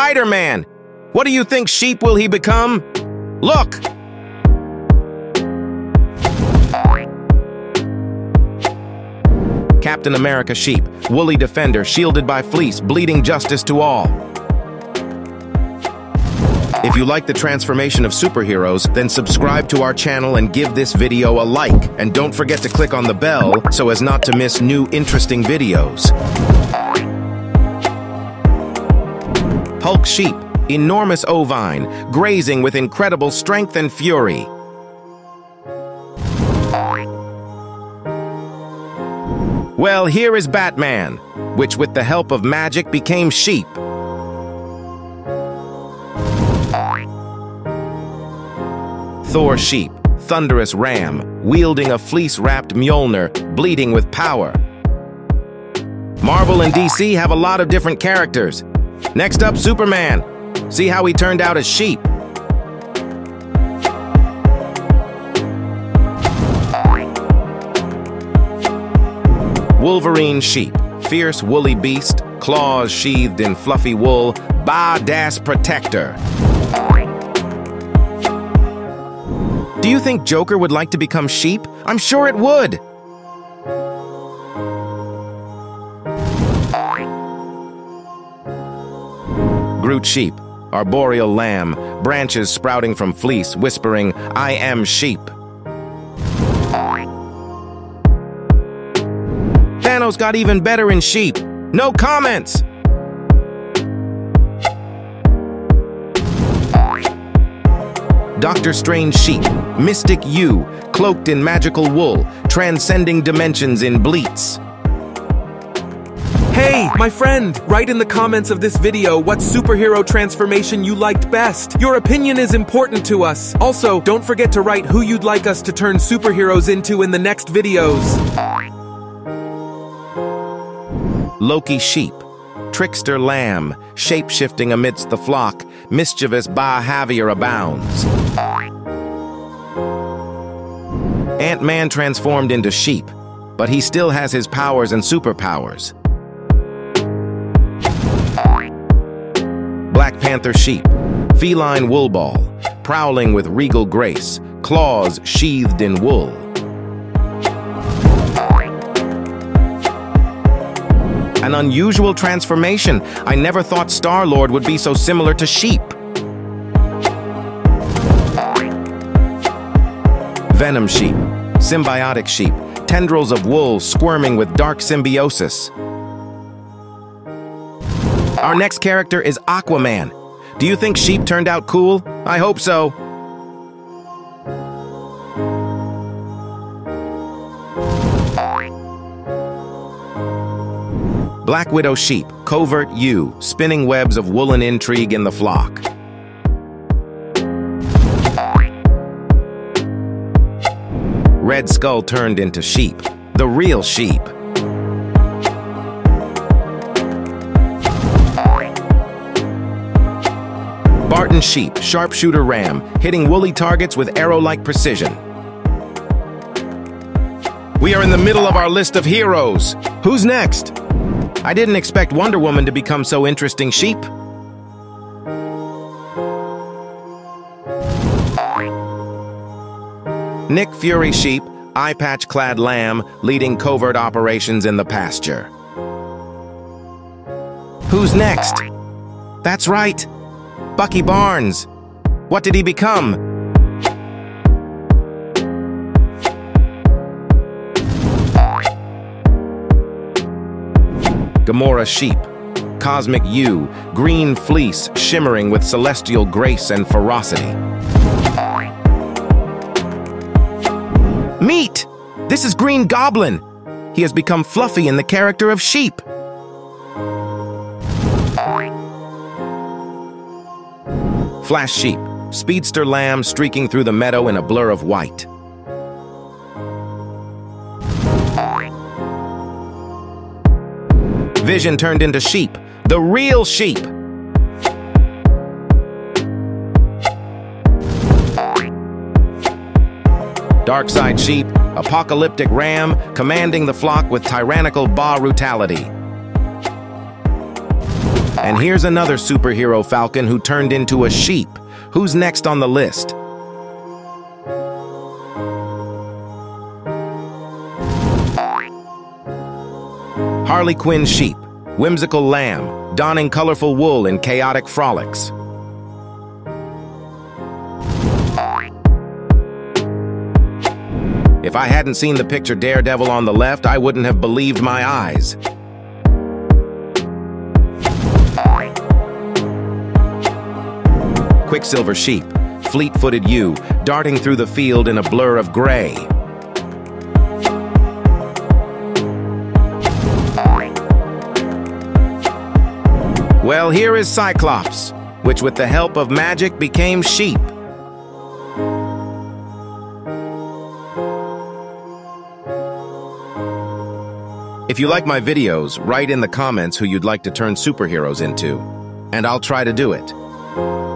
Spider-Man. What do you think sheep will he become? Look! Captain America sheep, woolly defender, shielded by fleece, bleeding justice to all. If you like the transformation of superheroes, then subscribe to our channel and give this video a like. And don't forget to click on the bell so as not to miss new interesting videos. Hulk sheep, enormous ovine, grazing with incredible strength and fury. Well, here is Batman, which with the help of magic became sheep. Thor sheep, thunderous ram, wielding a fleece-wrapped Mjolnir, bleeding with power. Marvel and DC have a lot of different characters. Next up, Superman. See how he turned out as sheep. Wolverine sheep, fierce woolly beast, claws sheathed in fluffy wool, badass protector. Do you think Joker would like to become sheep? I'm sure it would! Groot sheep, arboreal lamb, branches sprouting from fleece, whispering, "I am sheep." Thanos got even better in sheep. No comments! Dr. Strange sheep, mystic you, cloaked in magical wool, transcending dimensions in bleats. Hey, my friend! Write in the comments of this video what superhero transformation you liked best. Your opinion is important to us. Also, don't forget to write who you'd like us to turn superheroes into in the next videos. Loki sheep, trickster lamb, shape-shifting amidst the flock, mischievous behavior abounds. Ant-Man transformed into sheep, but he still has his powers and superpowers. Black Panther sheep, feline wool ball, prowling with regal grace, claws sheathed in wool. An unusual transformation. I never thought Star-Lord would be so similar to sheep. Venom sheep, symbiotic sheep, tendrils of wool squirming with dark symbiosis. Our next character is Aquaman. Do you think sheep turned out cool? I hope so. Black Widow sheep, covert ewe, spinning webs of woolen intrigue in the flock. Red Skull turned into sheep, the real sheep. Barton sheep, sharpshooter ram, hitting woolly targets with arrow-like precision. We are in the middle of our list of heroes. Who's next? I didn't expect Wonder Woman to become so interesting sheep. Nick Fury sheep, eye patch-clad lamb, leading covert operations in the pasture. Who's next? That's right, Bucky Barnes. What did he become? Gamora sheep, cosmic ewe, green fleece shimmering with celestial grace and ferocity. Meat! This is Green Goblin. He has become fluffy in the character of sheep. Flash sheep, speedster lamb streaking through the meadow in a blur of white. Vision turned into sheep, the real sheep. Darkseid sheep, apocalyptic ram, commanding the flock with tyrannical brutality. And here's another superhero Falcon who turned into a sheep. Who's next on the list? Harley Quinn sheep, whimsical lamb, donning colorful wool in chaotic frolics. If I hadn't seen the picture Daredevil on the left, I wouldn't have believed my eyes. Quicksilver sheep, fleet-footed ewe, darting through the field in a blur of gray. Well, here is Cyclops, which with the help of magic became sheep. If you like my videos, write in the comments who you'd like to turn superheroes into, and I'll try to do it.